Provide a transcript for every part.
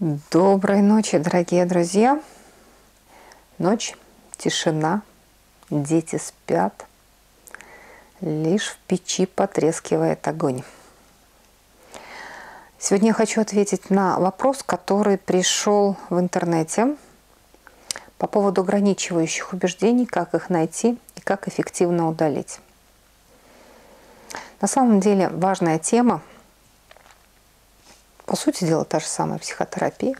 Доброй ночи, дорогие друзья. Ночь, тишина, дети спят. Лишь в печи потрескивает огонь. Сегодня я хочу ответить на вопрос, который пришел в интернете по поводу ограничивающих убеждений, как их найти и как эффективно удалить. На самом деле важная тема. По сути дела, та же самая психотерапия.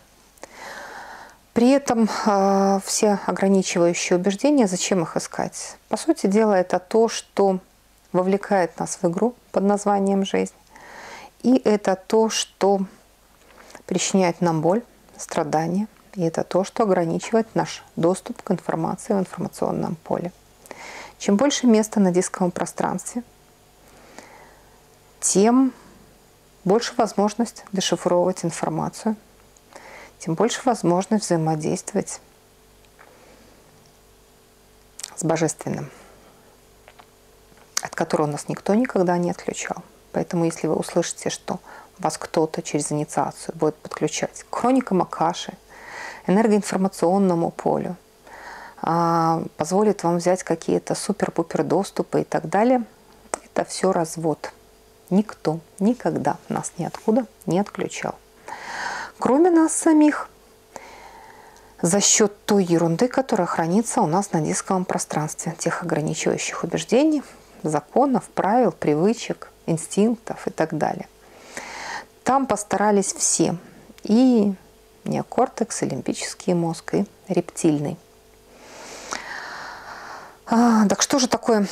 При этом все ограничивающие убеждения, зачем их искать? По сути дела, это то, что вовлекает нас в игру под названием «Жизнь». И это то, что причиняет нам боль, страдания. И это то, что ограничивает наш доступ к информации в информационном поле. Чем больше места на дисковом пространстве, тем больше возможность дешифровывать информацию, тем больше возможность взаимодействовать с Божественным, от которого нас никто никогда не отключал. Поэтому если вы услышите, что вас кто-то через инициацию будет подключать к хроникам Акаши, энергоинформационному полю, позволит вам взять какие-то супер-пупер доступы и так далее, это все развод. Никто никогда нас ниоткуда не отключал. Кроме нас самих, за счет той ерунды, которая хранится у нас на дисковом пространстве, тех ограничивающих убеждений, законов, правил, привычек, инстинктов и так далее. Там постарались все. И неокортекс, и лимбический мозг, и рептильный. Так что же такое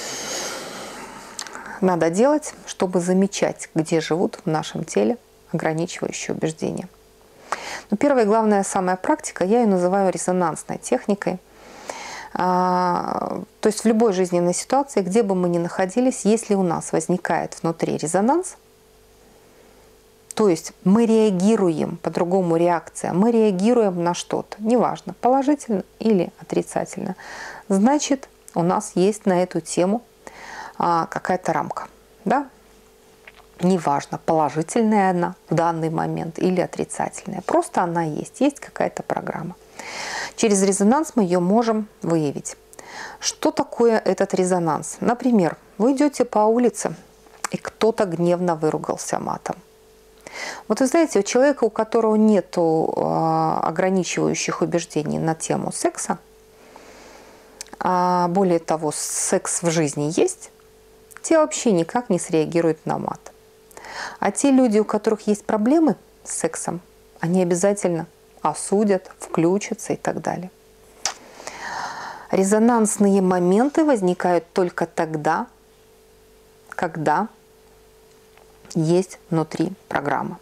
надо делать, чтобы замечать, где живут в нашем теле ограничивающие убеждения? Но первая и главная самая практика, я ее называю резонансной техникой. То есть в любой жизненной ситуации, где бы мы ни находились, если у нас возникает внутри резонанс, то есть мы реагируем, по-другому реакция, мы реагируем на что-то, неважно, положительно или отрицательно, значит, у нас есть на эту тему какая-то рамка, да? Неважно, положительная она в данный момент или отрицательная. Просто она есть какая-то программа. Через резонанс мы ее можем выявить. Что такое этот резонанс? Например, вы идете по улице, и кто-то гневно выругался матом. Вот вы знаете, у человека, у которого нет ограничивающих убеждений на тему секса, а более того, секс в жизни есть, те вообще никак не среагируют на мат. А те люди, у которых есть проблемы с сексом, они обязательно осудят, включатся и так далее. Резонансные моменты возникают только тогда, когда есть внутри программа.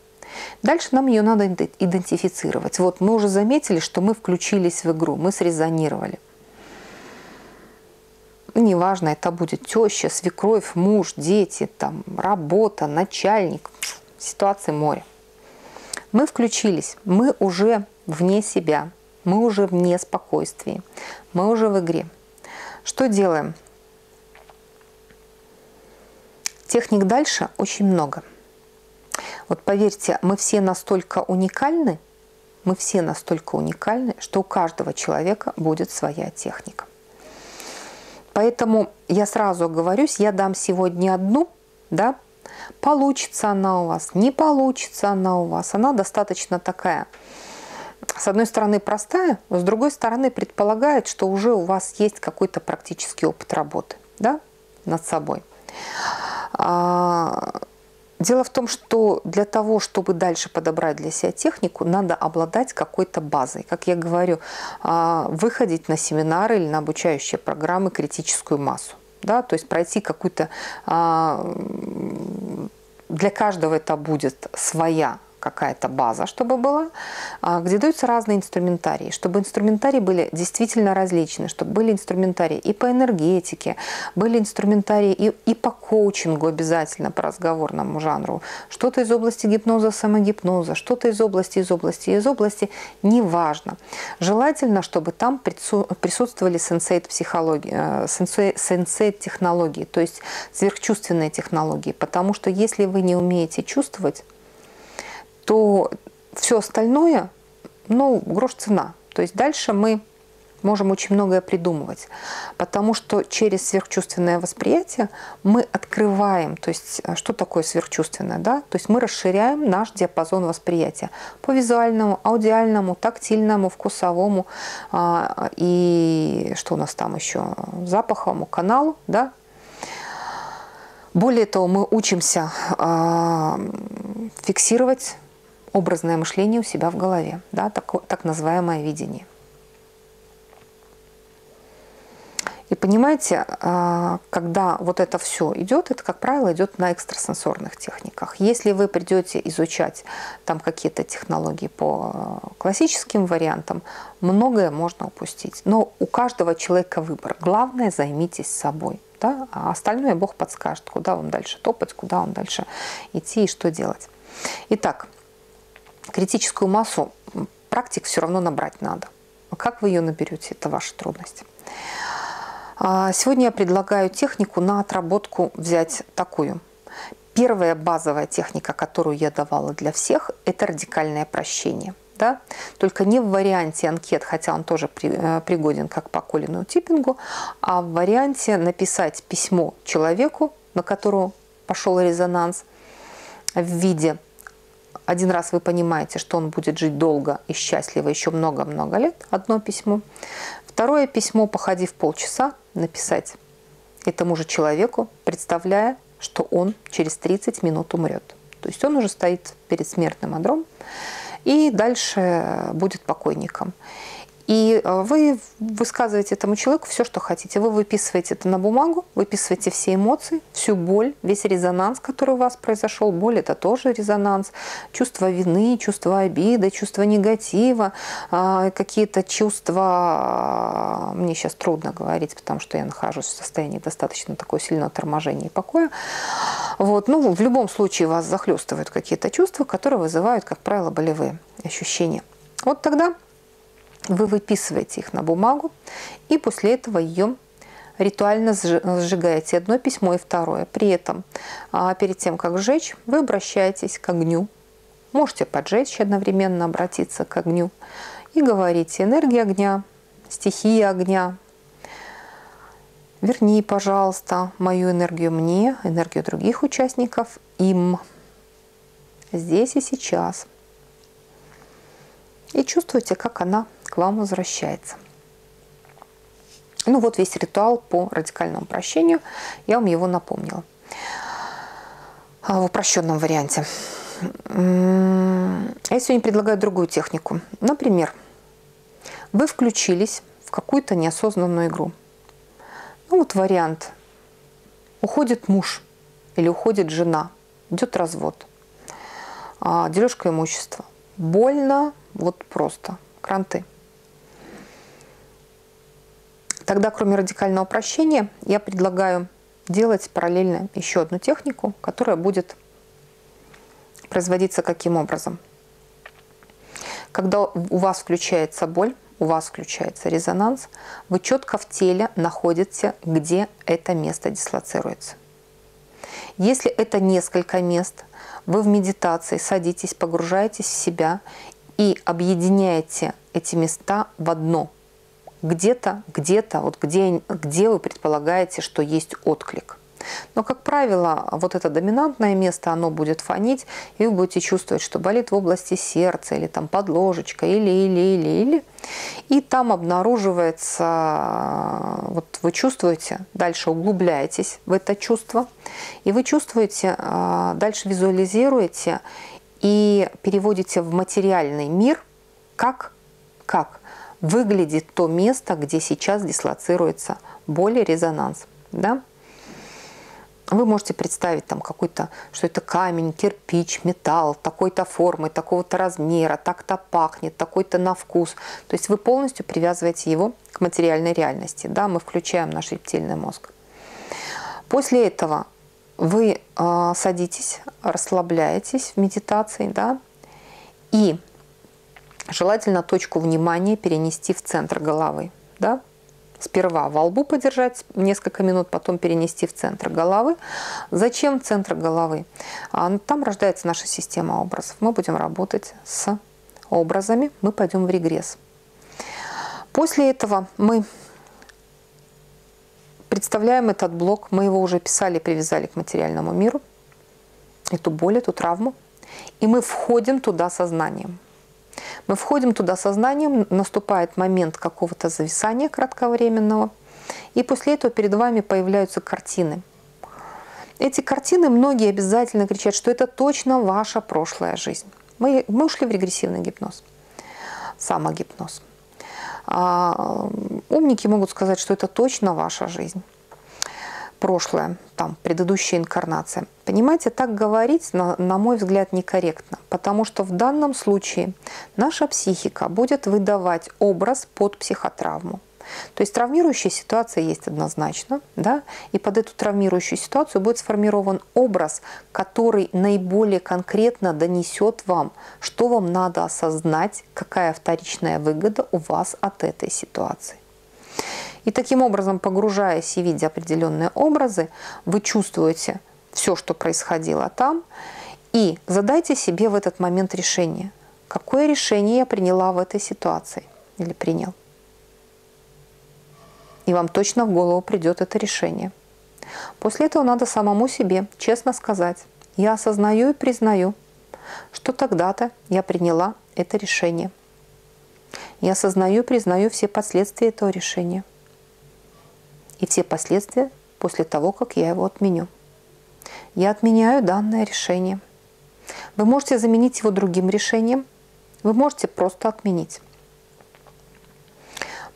Дальше нам ее надо идентифицировать. Вот мы уже заметили, что мы включились в игру, мы срезонировали. Неважно, это будет теща, свекровь, муж, дети, там, работа, начальник. Ситуации море. Мы включились, мы уже вне себя, мы уже вне спокойствия, мы уже в игре. Что делаем? Техник дальше очень много. Вот поверьте, мы все настолько уникальны, что у каждого человека будет своя техника. Поэтому я сразу оговорюсь, я дам сегодня одну, да, получится она у вас, не получится она у вас. Она достаточно такая, с одной стороны, простая, но с другой стороны, предполагает, что уже у вас есть какой-то практический опыт работы, да, над собой. Дело в том, что для того, чтобы дальше подобрать для себя технику, надо обладать какой-то базой. Как я говорю, выходить на семинары или на обучающие программы критическую массу. Да? То есть пройти какую-то... Для каждого это будет своя какая-то база, чтобы была, где даются разные инструментарии, чтобы инструментарии были действительно различны, чтобы были инструментарии и по энергетике, были инструментарии и по коучингу обязательно, по разговорному жанру, что-то из области гипноза, самогипноза, что-то из области, неважно. Желательно, чтобы там присутствовали сенсей-технологии, то есть сверхчувственные технологии, потому что если вы не умеете чувствовать, то все остальное ну, грош цена. То есть дальше мы можем очень многое придумывать, потому что через сверхчувственное восприятие мы открываем, то есть что такое сверхчувственное, да? То есть мы расширяем наш диапазон восприятия по визуальному, аудиальному, тактильному, вкусовому и что у нас там еще, запаховому каналу, да? Более того, мы учимся фиксировать образное мышление у себя в голове, да? Так называемое видение. И понимаете, когда вот это все идет, это, как правило, идет на экстрасенсорных техниках. Если вы придете изучать там какие-то технологии по классическим вариантам, многое можно упустить. Но у каждого человека выбор. Главное, займитесь собой. Да? А остальное Бог подскажет, куда вам дальше топать, куда вам дальше идти и что делать. Итак, критическую массу практик все равно набрать надо. А как вы ее наберете, это ваша трудность. Сегодня я предлагаю технику на отработку взять такую. Первая базовая техника, которую я давала для всех, это радикальное прощение. Да? Только не в варианте анкет, хотя он тоже пригоден как по Колину Типпингу, а в варианте написать письмо человеку, на которого пошел резонанс в виде. Один раз вы понимаете, что он будет жить долго и счастливо еще много-много лет. Одно письмо. Второе письмо, походив полчаса, написать этому же человеку, представляя, что он через 30 минут умрет. То есть он уже стоит перед смертным одром и дальше будет покойником. И вы высказываете этому человеку все, что хотите. Вы выписываете это на бумагу, выписываете все эмоции, всю боль, весь резонанс, который у вас произошел. Боль – это тоже резонанс. Чувство вины, чувство обиды, чувство негатива, какие-то чувства… Мне сейчас трудно говорить, потому что я нахожусь в состоянии достаточно такого сильного торможения и покоя. Вот. Ну, в любом случае вас захлестывают какие-то чувства, которые вызывают, как правило, болевые ощущения. Вот тогда… Вы выписываете их на бумагу и после этого ее ритуально сжигаете, одно письмо и второе. При этом, перед тем, как сжечь, вы обращаетесь к огню. Можете поджечь одновременно, обратиться к огню. И говорите: энергия огня, стихия огня, верни, пожалуйста, мою энергию мне, энергию других участников им, здесь и сейчас. И чувствуете, как она к вам возвращается. Ну вот весь ритуал по радикальному прощению. Я вам его напомнила. В упрощенном варианте. Я сегодня предлагаю другую технику. Например, вы включились в какую-то неосознанную игру. Ну вот вариант. Уходит муж или уходит жена. Идет развод. Дележка имущества. Больно. Вот просто. Кранты. Тогда, кроме радикального прощения, я предлагаю делать параллельно еще одну технику, которая будет производиться каким образом. Когда у вас включается боль, у вас включается резонанс, вы четко в теле находите, где это место дислоцируется. Если это несколько мест, вы в медитации садитесь, погружаетесь в себя и объединяете эти места в одно. Где-то, вот где вы предполагаете, что есть отклик. Но, как правило, вот это доминантное место, оно будет фонить, и вы будете чувствовать, что болит в области сердца, или там под ложечкой, или. И там обнаруживается, вот вы чувствуете, дальше углубляетесь в это чувство, и вы чувствуете, дальше визуализируете, и переводите в материальный мир, как выглядит то место, где сейчас дислоцируется боль и резонанс. Да? Вы можете представить там какой-то, что это камень, кирпич, металл, такой-то формы, такого-то размера, так-то пахнет, такой-то на вкус. То есть вы полностью привязываете его к материальной реальности. Да? Мы включаем наш рептильный мозг. После этого вы садитесь, расслабляетесь в медитации, да, и желательно точку внимания перенести в центр головы, да. Сперва во лбу подержать несколько минут, потом перенести в центр головы. Зачем центр головы? Там рождается наша система образов. Мы будем работать с образами, мы пойдем в регресс. После этого мы представляем этот блок, мы его уже писали, привязали к материальному миру, эту боль, эту травму, и мы входим туда сознанием. Мы входим туда сознанием, наступает момент какого-то зависания кратковременного, и после этого перед вами появляются картины. Эти картины многие обязательно кричат, что это точно ваша прошлая жизнь. Мы ушли в регрессивный гипноз, самогипноз. Умники могут сказать, что это точно ваша жизнь, прошлое, там, предыдущая инкарнация. Понимаете, так говорить, на мой взгляд, некорректно, потому что в данном случае наша психика будет выдавать образ под психотравму. То есть травмирующая ситуация есть однозначно, да? И под эту травмирующую ситуацию будет сформирован образ, который наиболее конкретно донесет вам, что вам надо осознать, какая вторичная выгода у вас от этой ситуации. И таким образом, погружаясь и видя определенные образы, вы чувствуете все, что происходило там, и задайте себе в этот момент решение. Какое решение я приняла в этой ситуации? Или принял? И вам точно в голову придет это решение. После этого надо самому себе честно сказать: я осознаю и признаю, что тогда-то я приняла это решение. Я осознаю и признаю все последствия этого решения. И все последствия после того, как я его отменю. Я отменяю данное решение. Вы можете заменить его другим решением. Вы можете просто отменить.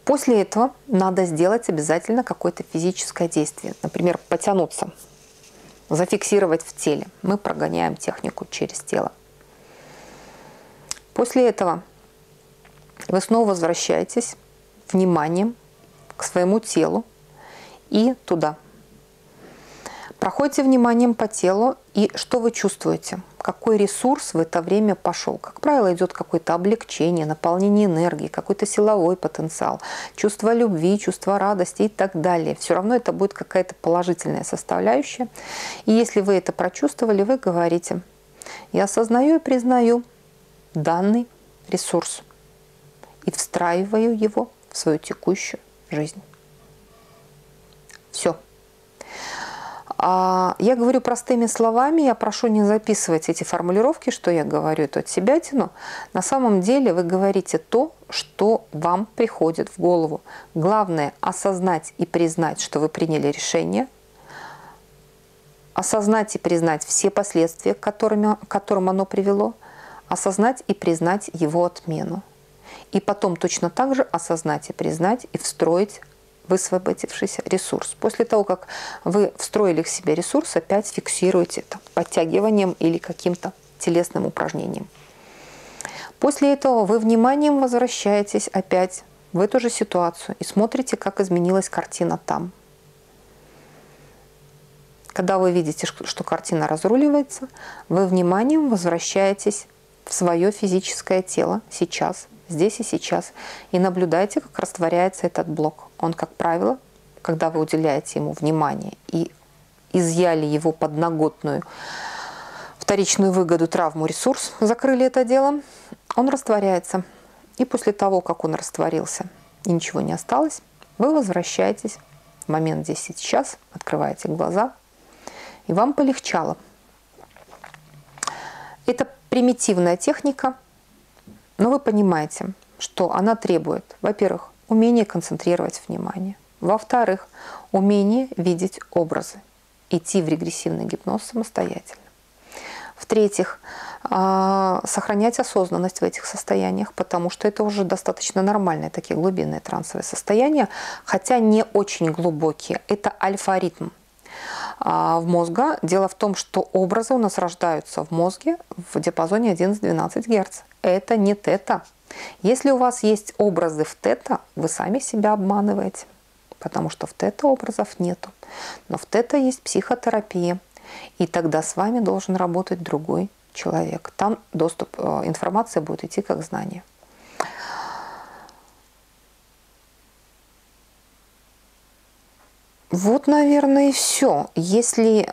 После этого надо сделать обязательно какое-то физическое действие. Например, потянуться, зафиксировать в теле. Мы прогоняем технику через тело. После этого вы снова возвращаетесь вниманием к своему телу и туда. Проходите вниманием по телу, и что вы чувствуете? Какой ресурс в это время пошел? Как правило, идет какое-то облегчение, наполнение энергии, какой-то силовой потенциал, чувство любви, чувство радости и так далее. Все равно это будет какая-то положительная составляющая. И если вы это прочувствовали, вы говорите: я осознаю и признаю данный ресурс и встраиваю его в свою текущую жизнь. Все. Я говорю простыми словами, я прошу не записывать эти формулировки, что я говорю, это от себя тяну. На самом деле вы говорите то, что вам приходит в голову. Главное – осознать и признать, что вы приняли решение. Осознать и признать все последствия, к которым оно привело. Осознать и признать его отмену. И потом точно так же осознать и признать и встроить высвободившийся ресурс. После того, как вы встроили в себя ресурс, опять фиксируете это подтягиванием или каким-то телесным упражнением. После этого вы вниманием возвращаетесь опять в эту же ситуацию и смотрите, как изменилась картина там. Когда вы видите, что картина разруливается, вы вниманием возвращаетесь в свое физическое тело сейчас, здесь и сейчас. И наблюдайте, как растворяется этот блок. Он, как правило, когда вы уделяете ему внимание и изъяли его подноготную вторичную выгоду, травму, ресурс, закрыли это дело, он растворяется. И после того, как он растворился и ничего не осталось, вы возвращаетесь в момент здесь и сейчас, открываете глаза, и вам полегчало. Это примитивная техника, но вы понимаете, что она требует, во-первых, умение концентрировать внимание. Во-вторых, умение видеть образы. Идти в регрессивный гипноз самостоятельно. В-третьих, сохранять осознанность в этих состояниях, потому что это уже достаточно нормальные такие глубинные трансовые состояния, хотя не очень глубокие. Это альфа-ритм в мозга. Дело в том, что образы у нас рождаются в мозге в диапазоне 11-12 Гц. Это не тета. Если у вас есть образы в тета, вы сами себя обманываете, потому что в тета образов нету. Но в тета есть психотерапия, и тогда с вами должен работать другой человек. Там доступ, информация будет идти как знание. Вот, наверное, и все. Если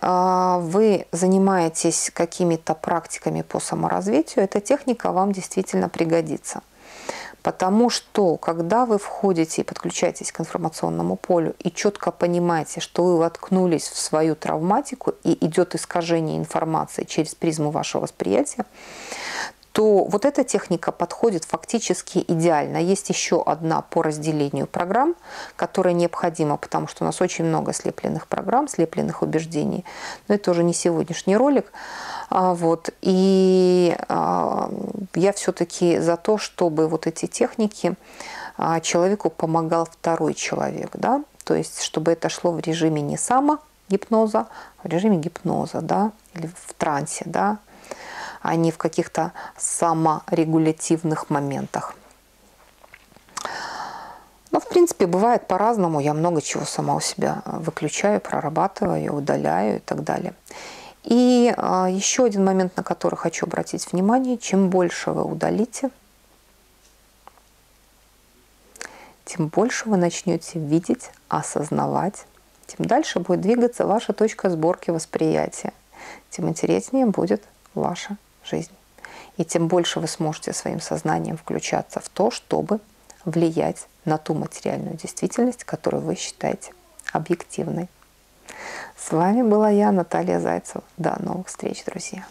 вы занимаетесь какими-то практиками по саморазвитию, эта техника вам действительно пригодится. Потому что, когда вы входите и подключаетесь к информационному полю и четко понимаете, что вы воткнулись в свою травматику и идет искажение информации через призму вашего восприятия, то вот эта техника подходит фактически идеально. Есть еще одна по разделению программ, которая необходима, потому что у нас очень много слепленных программ, слепленных убеждений. Но это уже не сегодняшний ролик. Вот. И я все-таки за то, чтобы вот эти техники человеку помогал второй человек. Да? То есть, чтобы это шло в режиме не самогипноза, а в режиме гипноза, да? Или в трансе, да? А не в каких-то саморегулятивных моментах. Но, в принципе, бывает по-разному. Я много чего сама у себя выключаю, прорабатываю, удаляю и так далее. И еще один момент, на который хочу обратить внимание. Чем больше вы удалите, тем больше вы начнете видеть, осознавать. Тем дальше будет двигаться ваша точка сборки восприятия. Тем интереснее будет ваша жизнь. И тем больше вы сможете своим сознанием включаться в то, чтобы влиять на ту материальную действительность, которую вы считаете объективной. С вами была я, Наталья Зайцева. До новых встреч, друзья!